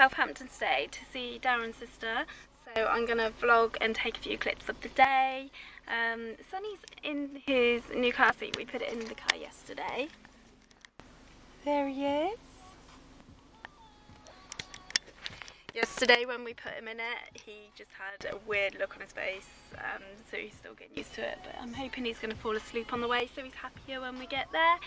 Southampton today to see Darren's sister, so I'm going to vlog and take a few clips of the day. Sonny's in his new car seat. We put it in the car yesterday. There he is. Yesterday when we put him in it, he just had a weird look on his face, so he's still getting used to it, but I'm hoping he's going to fall asleep on the way so he's happier when we get there.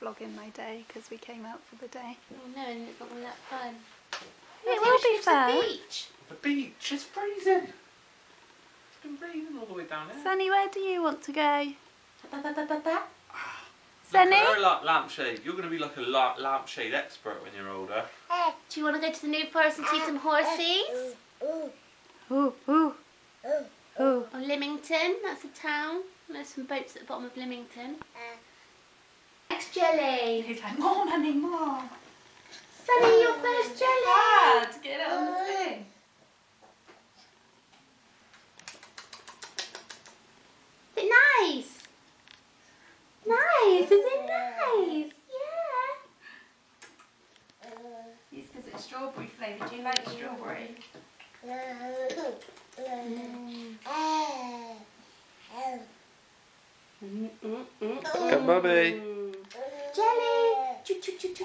Vlogging my day because we came out for the day. Oh no, and it's not been that fun. Yeah, it will be fun. The beach. The beach is freezing. It's been freezing all the way down here. Sunny, where do you want to go? Sunny? I like lampshade. You're going to be like a lampshade expert when you're older. Do you want to go to the New Forest and see some horses? Ooh, ooh. Ooh. Or Lymington, that's a town. There's some boats at the bottom of Lymington. Jelly. He's like, more money, more. Sunny, your first jelly. Dad, get it on the thing. Is it nice? Nice, is it nice? Yeah. Yes, because it's strawberry flavoured. Do you like strawberry? Look at Bobby. Jelly! Choo choo choo choo choo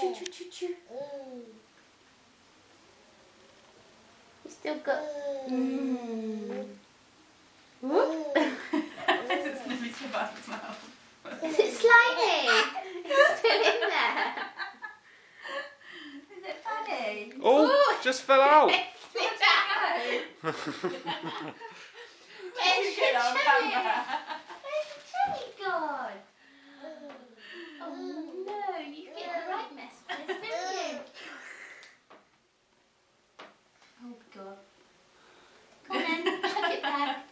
choo choo choo. You still got. Is it slimy so bad smell? Is it slimy? It's still in there. Is it funny? Oh, ooh. Just fell out! Slipped out! Where's your jelly? Where's the jelly gone? Oh no, you get the right mess for this, don't you? Oh god. Come on then, chuck it back.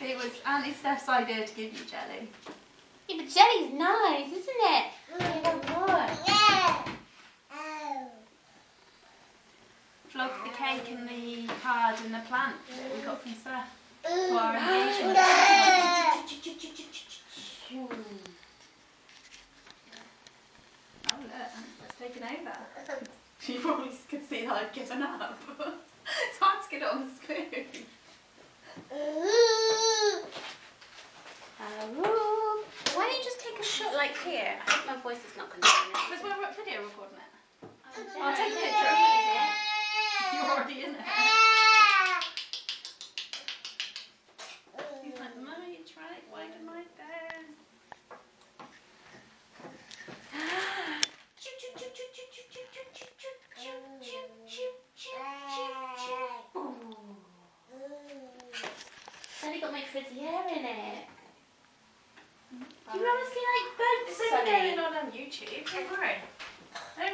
It was Auntie Steph's idea to give you jelly. Yeah, but jelly's nice, isn't it? Oh, you don't want. Yeah. Oh. Vlog the cake and the card and the plant that we got from Steph. For our engagement. Oh look, that's taken over. You probably could see that I've given up. It's hard to get it on the spoon. Why don't you just take a shot like here? I think my voice is not going to be in it. We're video recording it. I'll take a picture of it. You're already in it. Frizzy hair in it. You honestly like bugs over going on YouTube, don't worry.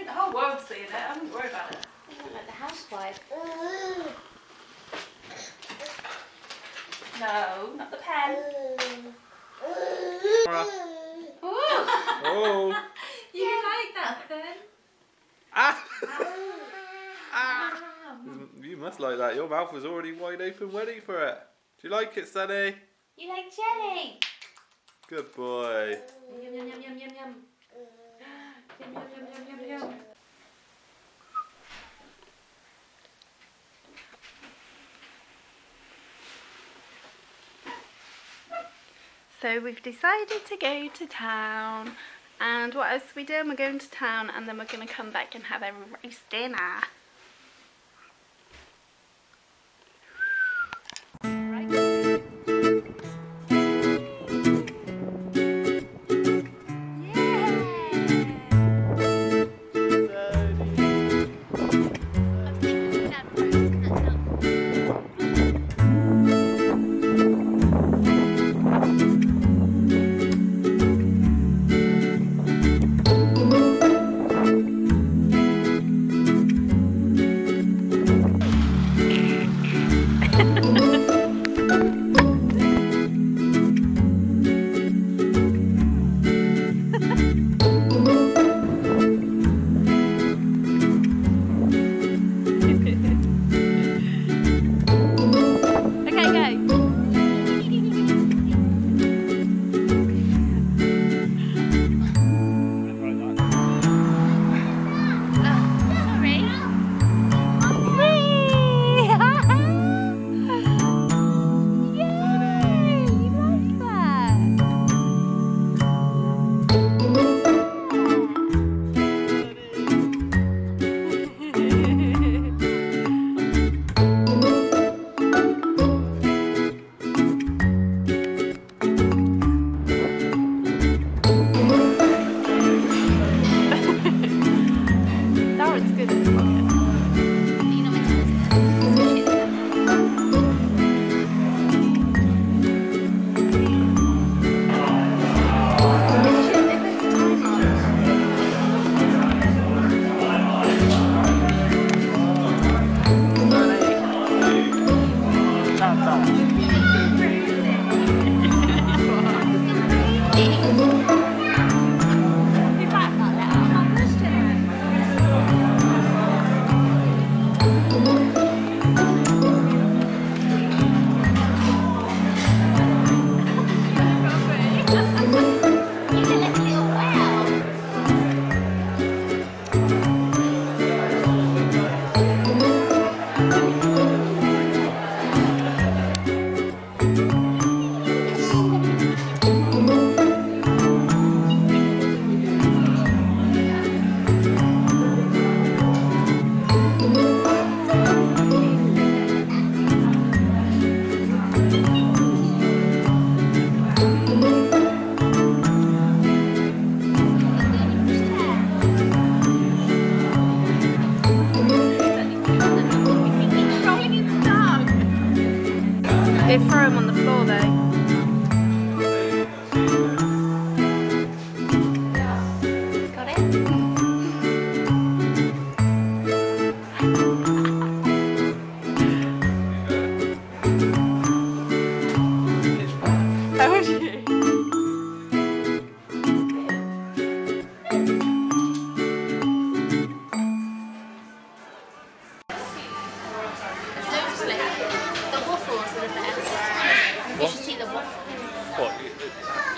The whole world's seeing it, I wouldn't worry about it. I don't like the housewife. No, not the pen. Oh. You like that then? You must like that, your mouth was already wide open ready for it. Do you like it, Sunny? You like jelly. Good boy. Yum yum yum yum yum yum. Yum yum yum yum yum yum. So we've decided to go to town, and what else are we doing? We're going to town, and then we're going to come back and have a roast dinner.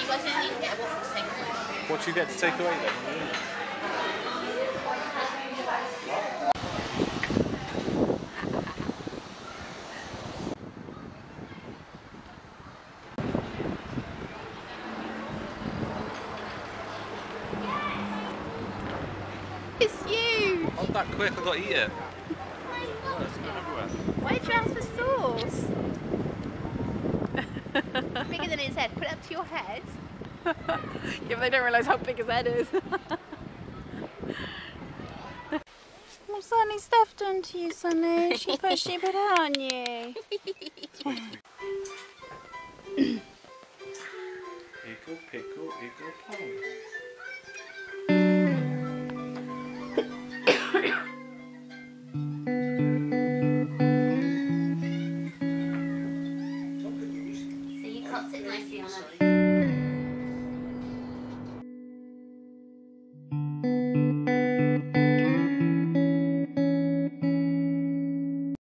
You guys didn't even get a waffle to take away. What do you get to take away then? It's you! Not that quick, I've got to eat it. Why'd you ask for sauce? Bigger than his head. Put it up to your head. Yeah, but they don't realise how big his head is. Well, Sunny's stuff done to you, Sunny. She pushed it on you. Pickle, pickle, pickle, pong. Sit nicely on it.